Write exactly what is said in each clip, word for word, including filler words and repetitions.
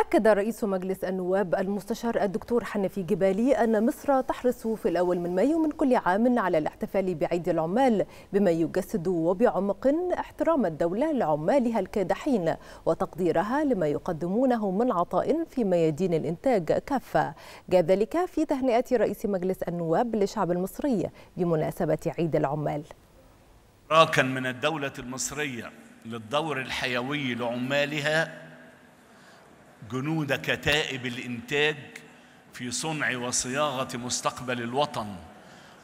أكد رئيس مجلس النواب المستشار الدكتور حنفي جبالي أن مصر تحرص في الأول من مايو من كل عام على الاحتفال بعيد العمال، بما يجسد وبعمق احترام الدولة لعمالها الكادحين وتقديرها لما يقدمونه من عطاء في ميادين الإنتاج كافة. جاء ذلك في تهنئة رئيس مجلس النواب للشعب المصري بمناسبة عيد العمال. إدراكاً من الدولة المصرية للدور الحيوي لعمالها جنود كتائب الإنتاج في صنع وصياغة مستقبل الوطن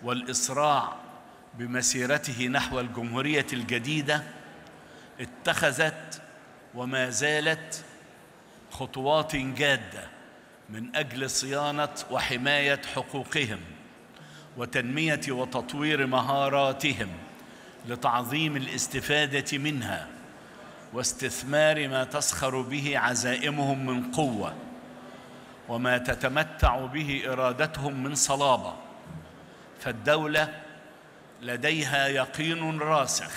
والإسراع بمسيرته نحو الجمهورية الجديدة، اتخذت وما زالت خطوات جادة من أجل صيانة وحماية حقوقهم وتنمية وتطوير مهاراتهم لتعظيم الاستفادة منها واستثمار ما تسخر به عزائمهم من قوة وما تتمتع به إرادتهم من صلابة. فالدولة لديها يقين راسخ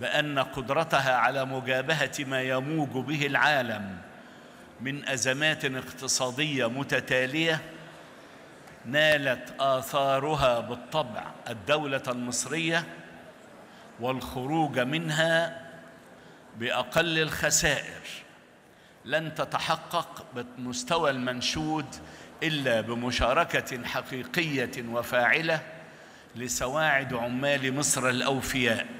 بأن قدرتها على مجابهة ما يموج به العالم من أزمات اقتصادية متتالية نالت آثارها بالطبع الدولة المصرية، والخروج منها بأقل الخسائر لن تتحقق بالمستوى المنشود إلا بمشاركة حقيقية وفاعلة لسواعد عمال مصر الأوفياء.